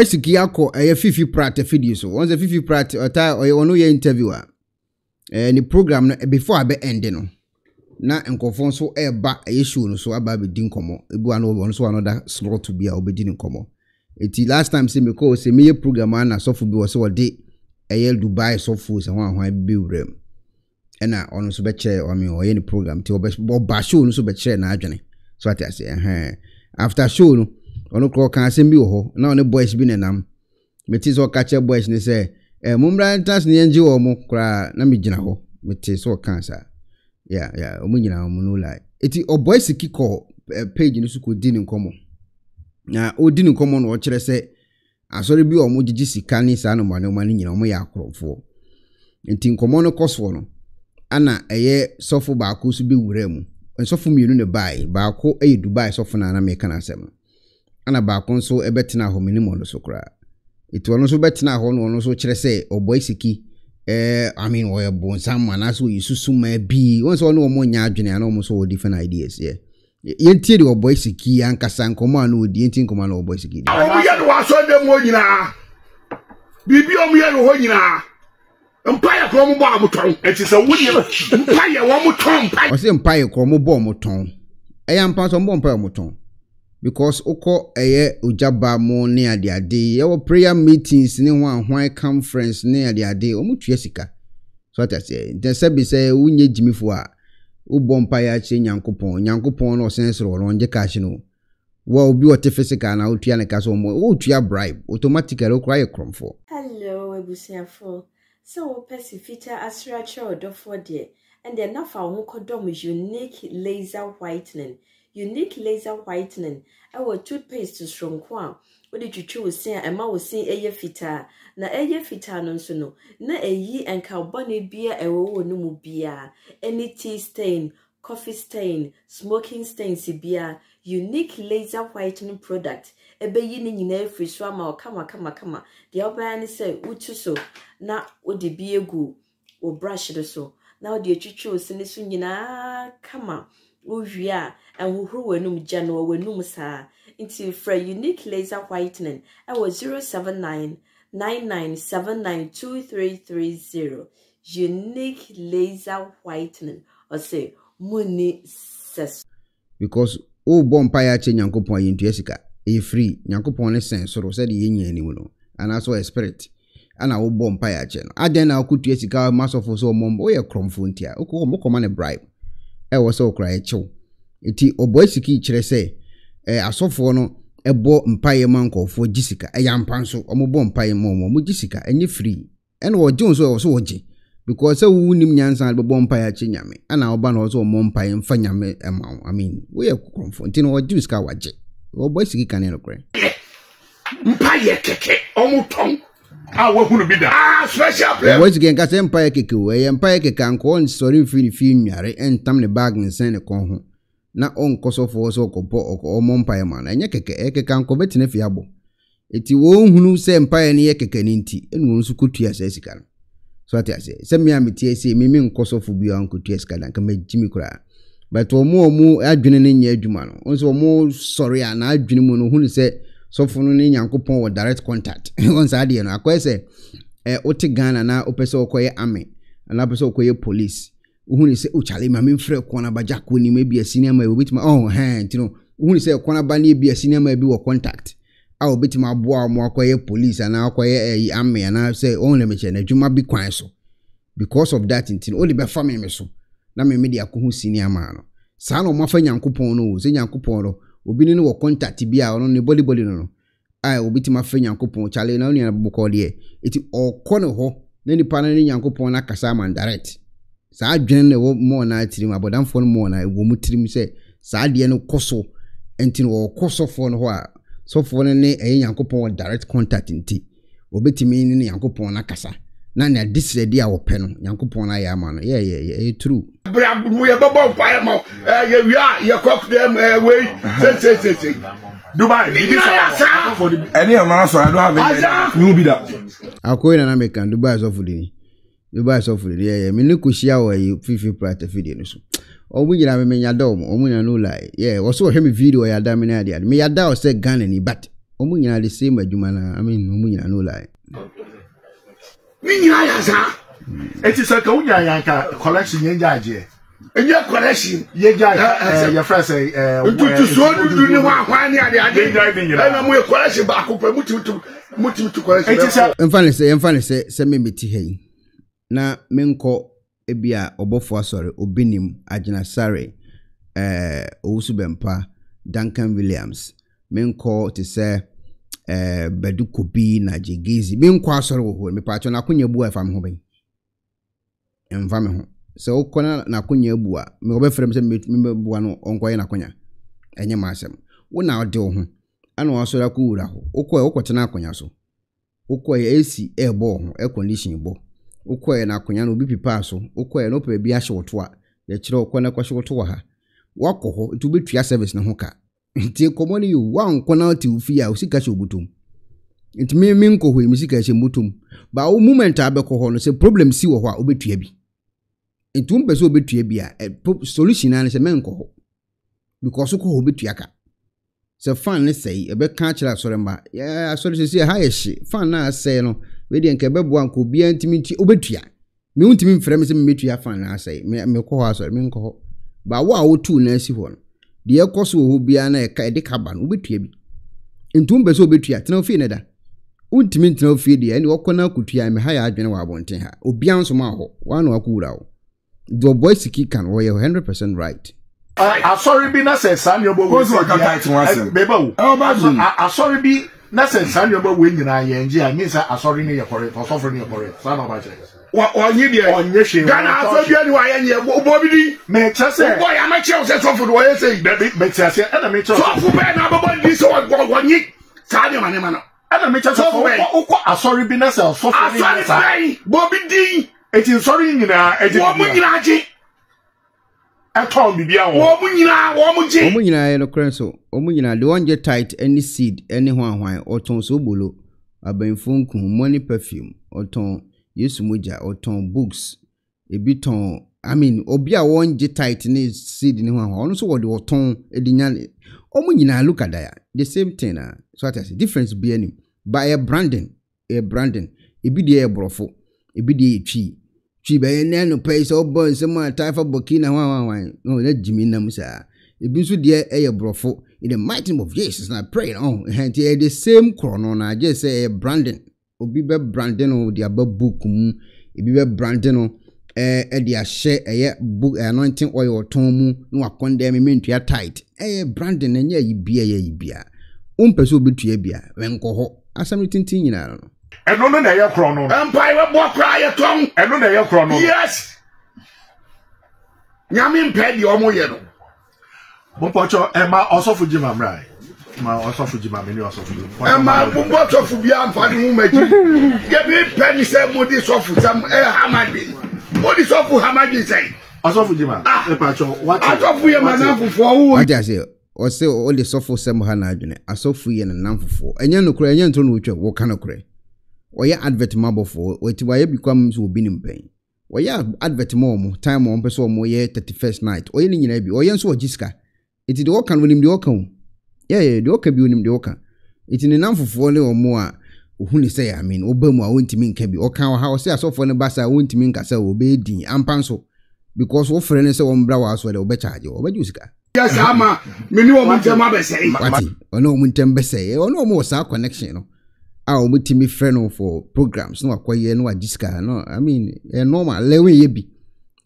First, Kiako, a fifi prat a video. So once a fifi prat or tie or your interviewer. And the program before I be ending. Na nkofon so eba issue no so aba be din komo ebu an obo so another slot to be a obedin komo eti last time say me call say me program na sofu bi wo say we dey eyel Dubai sofu say wan be wrem na onu so be chere o me o ye ni program ti o ba show no so be chere na adwene so ati say after show no onu call kan say bi ho na onu boys bi nenam meti so ka che boys ni say mumra entas ni enji wo mo kra na me gina ho meti so kan sa yeah omunyina omunu like eti oboy siki call page nusu ko din nkomo na odin nkomo no kire se asori bi omo jiji sika ni sa no mane nyina omo ya akorofo enti nkomo no koswo no ana eye sofu baako su bi wura mu sofu mienu ne bai baako eye Dubai sofu na na meka na asem ana baako nso ebetena ho minimo no sokra eti wono so betena ho no wono so kire se oboy siki I mean, we are born someone as we used to may be once on one yard and almost all different ideas. Yeah, you tell your boys a key and Cassan command with the inting command or boys again. Oh, yeah, what's on them? What you are? Be on me and what you are. Empire Cromo Bomb, it is a William Empire Womoton. I was Empire Cromo Bomboton. I am part of Bomper Moton because Oko Aye Ujaba more near their day, our prayer meetings near one white conference near their day, or much Jessica. So I say, then Sabby say, we need Jimmy Fua, Ubompire, Yankupon, or Sensor, or on the Casino. Well, be what Tefesica and Altiana Castle, or Tia bribe, automatically require crumb for. Hello, I will say for so Pacifica as Rachel do for dear, and then now for Wokadom is unique laser whitening. Unique laser whitening. Our toothpaste to strong kwa. What did you choose? Say, Emma was saying, Eye fita. Na eye fita non so no. Na eye and carbonate beer, a woe no mu beer. Any tea stain, coffee stain, smoking stain, si beer. Unique laser whitening product. Ebe yini in every swam or kama. The other man say, Utuso. Na o de beer goo. O brush it so. Now, dear Chucho, send this yina kama. Uvia and who were no general were no sir into for unique laser whitening. I was 079 99792330. Unique laser whitening or say money says because oh bonfire change and coupon into Jessica a free Yankupon a sense or said the anyone and also a spirit and I will bonfire channel. I then I could Jessica mass of so mom or a crumb funtia. Oh, command a bribe. I was so cry cho. Iti oboisiki chile se asofo no ebo mpaye manko for Jessica. E yampanso omobo mpaye momo mo Jessica enye free. Eno oje nso so oje because wu nim nyansan bebo mpaye che nyame. Ana oba no so mo mpaye mfa nyame emawo. I mean, we are confront. Ntino oje Jessica waje. Oboisiki kanelo kre. Mpaye keke omuton. Ah, we hunu bida. Ah, special player. What you can get empire keke we empire keke anko on sorry fi nyare and tam ne bag ne sen ne kon ho. Na on koso for so ko bo o mo empire man. Enye keke e keke anko betene fi abo. Eti wo hunu se empire ne ye keke ne nti. Enu won su kotua se sika no. So ati ase. Se me amete se me nkoso fo bia anko tua sika dan ka me jimi kura. But omo adwene ne nya adwuma no. Onso omo sorry ana adwene mu no hunu se so funu ni Yankupon wa direct contact. Once I did, no, I say, Otigana na opesa okoye ame, and opesa okoye police. Uhuni say, Uchali, my main friend, Kwana Bajaku, ni may be a senior, may be my own hand, you know. Uhuni say, Kwana Bani be a senior, may be a contact. I'll bet my boy, more koye police, and I'll koye ame, and I'll say, only me, and you might be quiet so. Because of that, until only by family, me so. Name media kuhu senior man. Sano, my friend Yankupon, no, say Yankupon. Obininu wo contact bia ono ne body no ai obiti ma fe Yankopon chale na oni abukọ de eti okọ ne ho na nipa na Yankopon na kasa man direct sa adwen ne wo mo na tirim abodan fo no mo na wo mutirim se sa de ne koso enti wo koso fo no ho a so fo ne Yankopon direct contact nti obiti mi ne Yankopon na kasa na na disredi a wo pe no Yankopon na ya ma no yeah true we are bomb fire mo we are cock them way say Dubai this is for the any amount so I don't have any you be that akoy na make Dubai so for the Dubai so for the yeah me look share we fifi prata video no so omu nyira me nya dom omu na no lie yeah we so hwe me video ya da me na dia me ya da o say Ghana ni but Omunya the same by Jumana, I mean, Omunya no lie. Minyasa! It is a Kaunya Yanka collection, Yaja. And your collection, Yaja, your friend say, to so do you want one year driving you? I'm with collection back up and mutu to collection. And finally say, send me tea. Na Menko Ebia, Obofwa, sorry, Obinim, Ajina Sari, Ousubempa, Duncan Williams. Menko to say, Baduko B, Najigizi, Menko, sorry, me patron, I couldn't boy if I'm home. And family. So, Connor, Nacunia Bua, my friends and member Buano, Unquay Nacunia, and your massam. One now do him. I know also a cura, Okoy, Ocotanaconia so. Okoy, AC, air ball, air conditioning ball. Okoy and Aconiano be passo, Okoy and Ope be a short toa, the chiro Conacoshua to her. Walk to be your service no hoka. Until common you one corner to fear, Sikacho butum. It may minko who Missikashi mutum, but all moment I becohon is a problem, see what obituabi. In two person obituary beer, a solution and a menko because Oko obituaka. So, finally say, a bad catcher at Soramba, yeah, sorry to see a higher ship. Fan now say no, ready and Cabab one could be intimate obituary. Mean to me, friends and meet your fan, I say, Melko has a menko. But wow, two nursey one. The Ocosu will be an a caban obituary. In two person obituary, no fear neither. Ultimate no fear the end, or Connor could hear me higher than I want her. Obians Maho, one or Kurao. The boys can were 100% right. I sorry be not says Samuel was what I want. Bebo, I sorry be not says Samuel winning. I mean, I sorry me for it for suffering your for it. Son of my chest. What on you, dear, on your shame. Then I told you, I am your Bobby. May I say, why am I children? So for the way I say, baby, may I say, and I may talk about this or 1 year. Sadio, my name, and I may talk about I sorry be not so. I sorry, Bobby D. It is sorry, you know, it's a woman. I told you, woman, don't get tight any seed, any wine, or ton sobolo, a benfunk, money perfume, or ton yesumuja, or ton books, a bit ton. I mean, Obia won't get tight any seed in one, also what the ton a dinale. Omunina look at that, the same thing, so that is difference be any by a branding, a be the air brofo. A biddy tree. She by no pays all born someone type of Burkina wine. No, let Jimmy Namusa. It be so dear air brofo in the mighty name of Jesus. And I pray on and the same crown. I just say Brandon. O be Brandon or the above book. It be Brandon or a share a book anointing oil or tomu. No, I condemn me to your tight. A Brandon and ye be a ye beer. Umperso be to ye beer. When coho. As I'm written, you know. And no, no, no, chrono. Empire, what cry a tongue? And no, no, chrono. Yes. Yamin Penny or Moyano. Bopacho, Emma, also for Jim Amrai. My also for Jim Amini, also for Jim. Emma, Bopacho for Bian Fadi. Get me penny, say, what is off with some air Hamadi. What is off with Hamadi say? Also for Jim. Ah, Bopacho, what I talk for your man for who? What does it? Or say all the soft for some Hanajun, I saw free and a number for. And you know, Ukrainian to which what can occur. Or your advert marble for which why becomes will be in pain. Or your advert more time on person more year 31st night. Or any navy or yanso jiska. It is the walk and willing the walk. Yeah, the walk can be willing the walk. It's in enough for only or more. Who say, I mean, Obama won't mean can be or can how say I saw for the bass I won't mean can say obey the ampanso. Because all friends on browers were the obecharge or bejuska. Yes, I'm a minimum Muntambese. Or no Muntambese or no more sa connection. I'll meet me friend for programs. No, acquire no disca. No, I mean, a normal lewe ye be.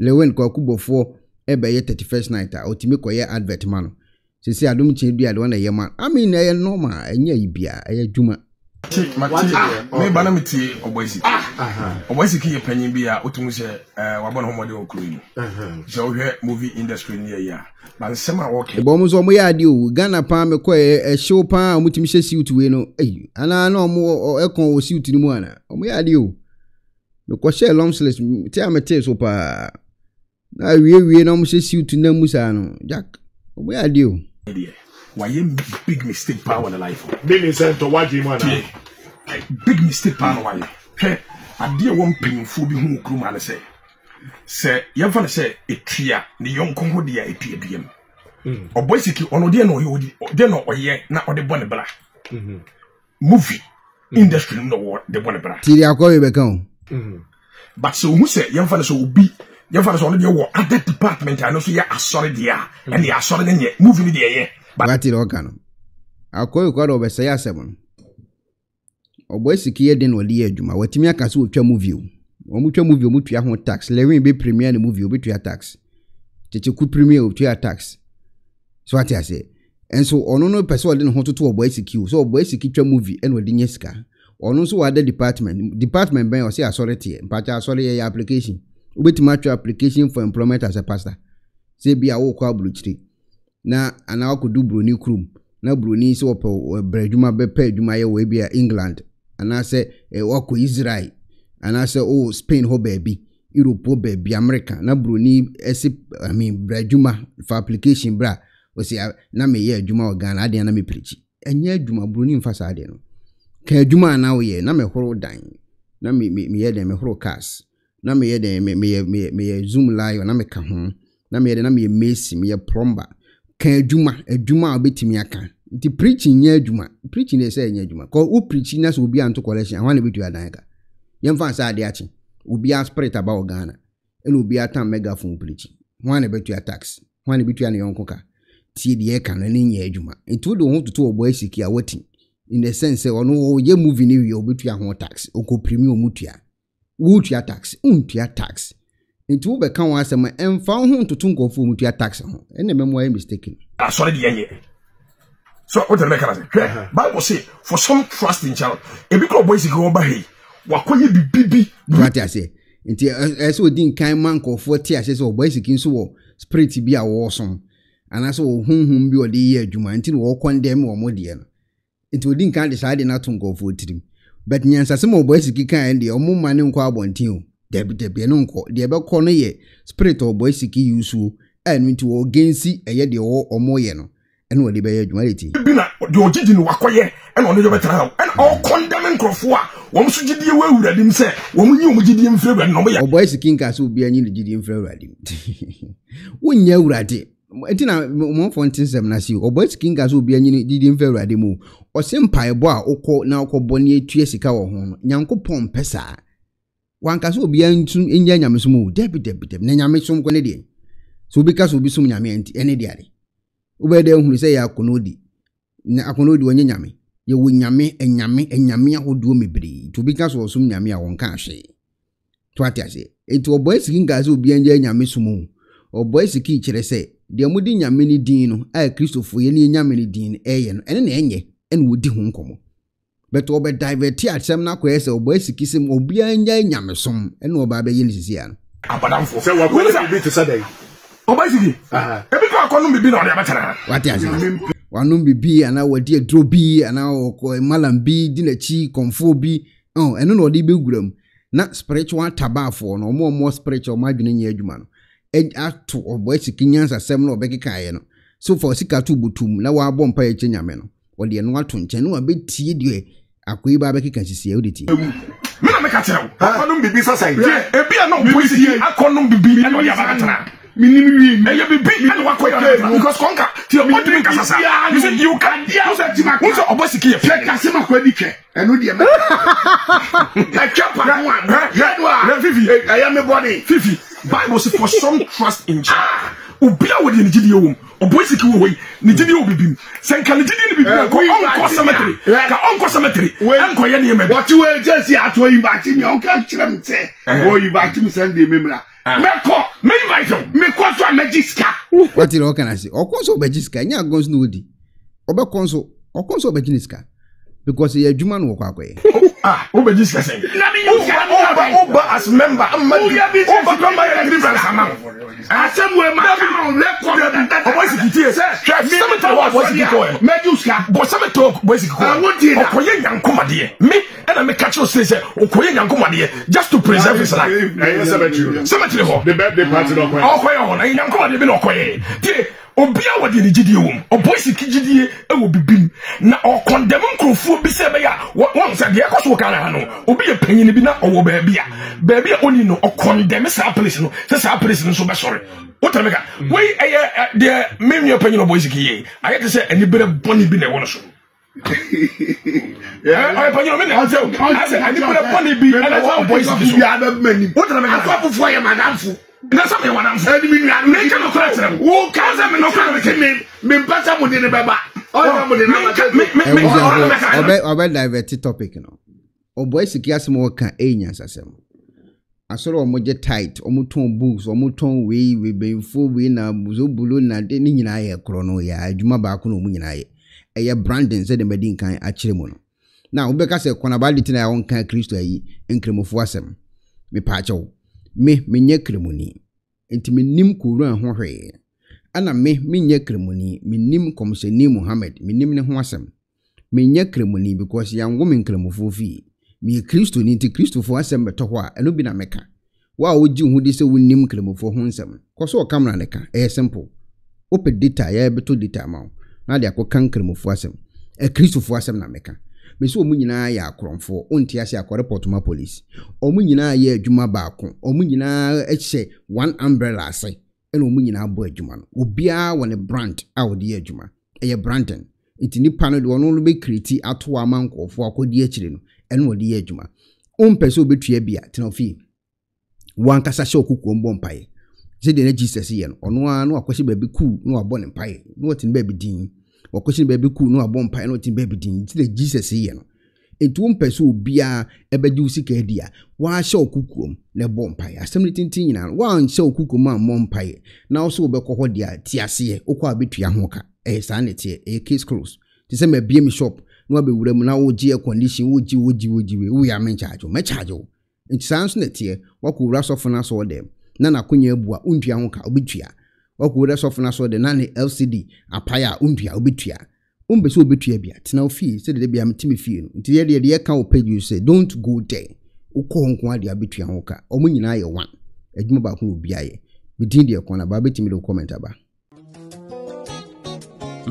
Lewen Kokubo for a bay 31st night or to make a advert man. Since I don't be a one a man. I mean, a normal and ye be a juma. Banamity or Boise. Ah, Boise key penny be a Utumuse, Wabano Crew. So here movie industry near ya. But summer walking. Bombs on we are due. Ghana palm a show palm with Mrs. Suit to no. Eh, and I know more or echo was suit in one. On we are due. Because she long slash tell me tales of pa. I really no Mrs. Suit to Nemusano. Jack, we are due. Why you big mistake power in life? Big mistake to what you want? Big mistake power why? Hey, I dear one pin for the whole crew man say. Say, you have to say a tear, the young Congo dear a PDM. Or basically, on the no, you would then or ye, not on the bonnet black. movie industry no what the one about. But so who say young fellas will be young fellas on your other department. I know so yeah, I saw it here and they are solid in yet moving the air. But it all can. I'll call you God over say 7. Or boy, secure then or the edge. My what me I can see what your movie. Or much movie, much your home tax. Let be premier the movie, obey to your tax. Chichiku premier to your tax. So what I say. And so on no person didn't want to a boy secure. So boy secure movie and with the or no so other department by or say authority, but sorry application. With much application for employment as a pastor. Say be a walk out blue tree. Now and I could do Bruni crew. Now Bruni so brejuma be paid you my way be England. And I say a walk with Israel. And I say, oh Spain ho baby. Europe ho baby America. Now Bruni I mean brejuma for application bra. We say, na me ye juma organ, I didn't me preach. And ye juma bruni fasadeno. Can juma now ye, na me horo dine. Na me ye de me horo cast. Na me ye de me zoom live, and I make a home. Na me ye de na me macy, me a plumber. Can juma, a juma obey to me a can. The preaching ye juma, preaching they say ye juma. Call who preaching us will be unto collection. I want to be to a dagger. Young fans are the action. Will be a spirit about Ghana. And will be a time megaphone preaching. One about your tax. One about your uncle. See the can and in Yajuma. And two don't want to two boys secure waiting. In the sense, or no, ye moving in your between home tax, or co premium mutia. Wootia tax, untia tax. And two become once a man and found home to tunko for mutia tax. And the memoir mistaken. I saw the year. So what the mechanism? Bible say, for some trust in child, a big boys go by. What could you be BB? What I say. Until I saw didn't kind man call 40 years or boys again so spread to be a warsome. And I saw whom be or the year Juma until walk on them or more dear. It would not decide not to go for him. But Nyansa, some more boys, he can't the more money on carbon till there be an uncle, the about corner ye, spirit or boys, he use who, and went to all against a year the all or more yeno, and what the bear duality. Your jidden wakoye, and on the other town, and all condemning Crofoa. One should give you away with him, sir. Woman, you would give him favor and no more boys, the king cast will be an indigenous favor. When you're ready. Etina mo fontin sem na si oboys king aso obi anyi didin fa urade mu o sempae bo a okọ na okọ bo ne atue sika wo ho no nyankopon pesa wanka so obi antun enya nyame som o debidebideb na nyame som ko ne de so obi ka so obi som nyame anti ene de are obede ehunu se ya akonodi na akonodi wonye nyame ye wo nyame enyame ahodo mebiri to obi ka so som nyame a wonka ahwe to atiase eto oboys king aso obi enya nyame som o oboys ki kire se de mudi nyameni din no ay Christopher ye ne nyameni din eye no ene na enye ene wodi ho nkomo beto obe divert atem na kwa ese obo esikisem obi anya nyamesom ene oba ba ye nisisi ya no abadamfo se wa ko bi to saday oba sigi ebi ko akonu bibi na o de betara wati aje wanu bibi ana wadi edro bi ana o malam bi dinachi konfo bi oh ene na o de beguram na spiritual tabafo no mo spiritual madwene nya adwuma no to or boys, Kenyans are seven or Becky Cayano. So for Sika to Butum, now our bomb pay Chenyameno, or the annual tunchen, a bit TD, a quiba Becky can see the audit. I am a body. Bible says for some trust in God. Obia we dey nigidi ewom. Oboisi ki we nigidi obibim. Sen ka nigidi ni bibim ko onko cemetery. Ka onko cemetery. Enko ye ne me. But we just ato yi ba ti mi onka kire me te. O yi ba ti mi send dey memra. Meko, me invite you. Me ko so magiska. What you can say? O ko so magiska nya gons no di. O ko so magiska. Because ye adwuma no kwa kwae. Ah, o magiska sen. Na me you as member just to preserve his life. The birthday party not Obia wadi ni jidi wum. Oboisi ki jidi ye ewo bibim. Na o condemn nkrofo bi se be ya won se de akoso wo kana hanu. Obi ye panyin bi na owo baabi ya. Baabi ya oni no o condemn sa place no. Se sa place no so be sorry. Wo tell me ka. Wey eye de menu panyin oboisi ki ye. I get to say anybody boni bi na won so. I saw a moja tight, or muton books, or muton way, we be full winner, Buzubulun, and then in I a cronoia, Jumabacuno, Minai, a Brandon said the Medin kind at Chimon. Now, because a conability in our own kind Christo, and Cremofuasem, me pacho, me ne cremony, and to me nim kuran hore, and I me ne cremony, me nim comes a name Mohammed, me nim Huasem, me ne cremony because young woman cremofufi. Me Christo ninti Christo for asem betohwa eno bi na meka wa oji hu de se wonim kremofo ho nsem koso camera neka e simple ope data ya beto data ma na de akokan kremofo asem e Christo for asem na meka me se omunyina ya akoromfo onti ase akoreport ma police omunyina ya adwuma baako omunyina eche one umbrella ase eno omunyina abo adwuma no obia woni brand awodi adwuma eye branden intini panel wono no be create ato amankofo akodi akire no eno de adwuma onpeso obetua bia tenofi wankasa hye okukuo mbompae ze de na Jesus ye no ono anu akwahye ba bi ku no abone mpae no otin ba bi din akwahye ba bi ku no abone mpae no otin ba bi din ti de Jesus ye no etu onpeso obia ebeji usika dia wa hye okukuo na bompae assembly tintin nyina wa hye okukuo ma mbompae na oso obekọ ho dia ti ase ye okwa abetua ho ka sanity case close ti se ma bia mi shop no be wura mu na wo je condition wo ji we ya men charge o nti sans na tie wo ko wura sofo na so dem na na konya abua ondua ho ka obetua wo ko wura sofo na so dem na ne LCD apaya ondua obetua umbe so obetua bia tena ofi se de bia mtimi fie no nti ye de ka o page you say don't go there wo ko honko ade abetua ho ka omo nyina ye wan adwuma ba ko obi aye bidin de ko na ba betimi do comment aba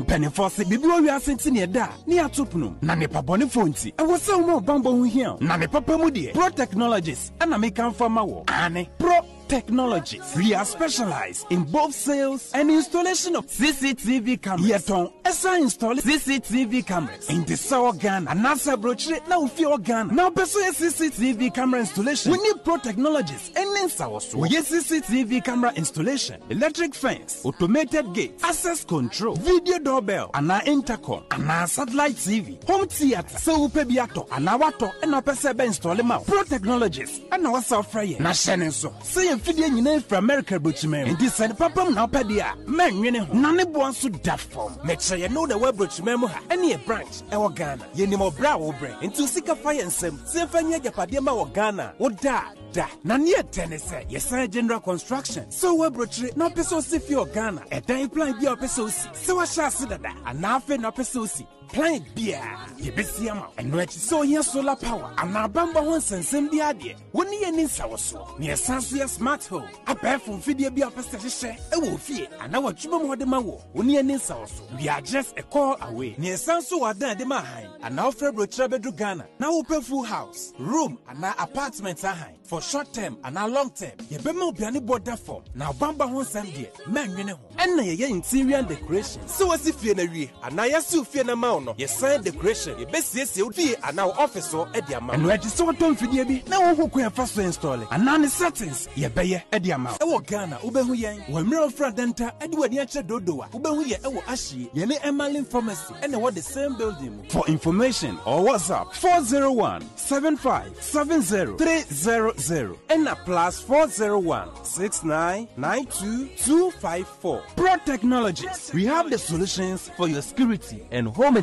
Penifossi, before we are sent in your da, near Tupnum, Nanepa Bonifonti, I was so more bamboo here, Nanepa Pamudi, Pro Technologies, and I make come for my Ane Pro Technologies. We are specialized in both sales and installation of CCTV cameras. Yeton, Esa install CCTV cameras in the Sour Ghana, and NASA brochure now fear Ghana. Now, pursue CCTV camera installation. We need Pro Technologies and Ninsawasu. We need CCTV camera installation, electric fence, automated gate, access control, video doorbell, and our intercom, and our satellite TV, home theater, Seupe Biato, and our water, and our Pesebe install them out. Pro Technologies, and our software, Nashenenso, Saying Fidian name from America, Butchman, and this and Papa Napadia, men, you know, none wants to that form. Make sure you know the web Butchman, any a branch, our Ghana, Yenimo Bravo Brain, and to seek a fire and some, Sefania Padema or Ghana, or Da, Da, Nania Tennessee, yes, general construction. So web Butchman, no Pesosi for Ghana, and then plan your Pesosi, so I shall see that, and now for no Pesosi. Plant beer, you be see am and we so here solar power and our bamba one sensem di ade woni yenin sawo so ne sanso smart home abe fun fidie bi apese hye e wo fie ana wa twuma mo de ma wo woni yenin sawo so we are just a call away ne sanso wa dan de ma han ana ofre brochre bedu Ghana na wo pe full house room ana apartment ahan for short term ana long term ye be ma obiane border form na bamba one sem di menwene ho en na ye interior decoration so wasi fie na wie ana yesu fie na no yes sign decoration you best say we are now officer at the amount and we just want to video bi na wo ko first install and now the settings you be at the amount e wo Ghana wo be hu yen wo mira ofra denta e de wani ache dodowa wo be hu ye e wo ahye ye ne Emerlin Pharmacy and what the same building for information or WhatsApp 401-7570-300 and a plus 401-6992-254 Pro Technologies, we have the solutions for your security and home